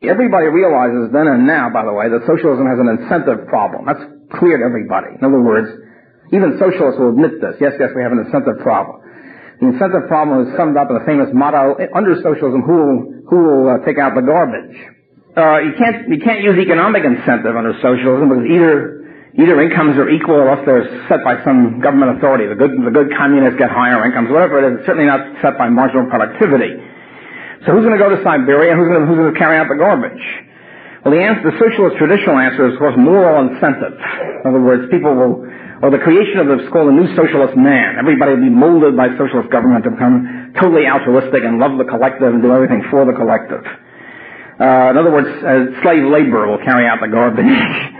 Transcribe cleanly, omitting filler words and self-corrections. Everybody realizes then and now, by the way, that socialism has an incentive problem. That's clear to everybody. In other words, even socialists will admit this. Yes, yes, we have an incentive problem. The incentive problem is summed up in the famous motto, under socialism, who will take out the garbage? You can't use economic incentive under socialism because either incomes are equal unless they're set by some government authority. The good communists get higher incomes, whatever it is. It's certainly not set by marginal productivity. So who's going to go to Siberia? Who's going to carry out the garbage? Well, the socialist traditional answer is, of course, moral incentive. In other words, the creation of this is called the new socialist man. Everybody will be molded by socialist government to become totally altruistic and love the collective and do everything for the collective. In other words, slave labor will carry out the garbage.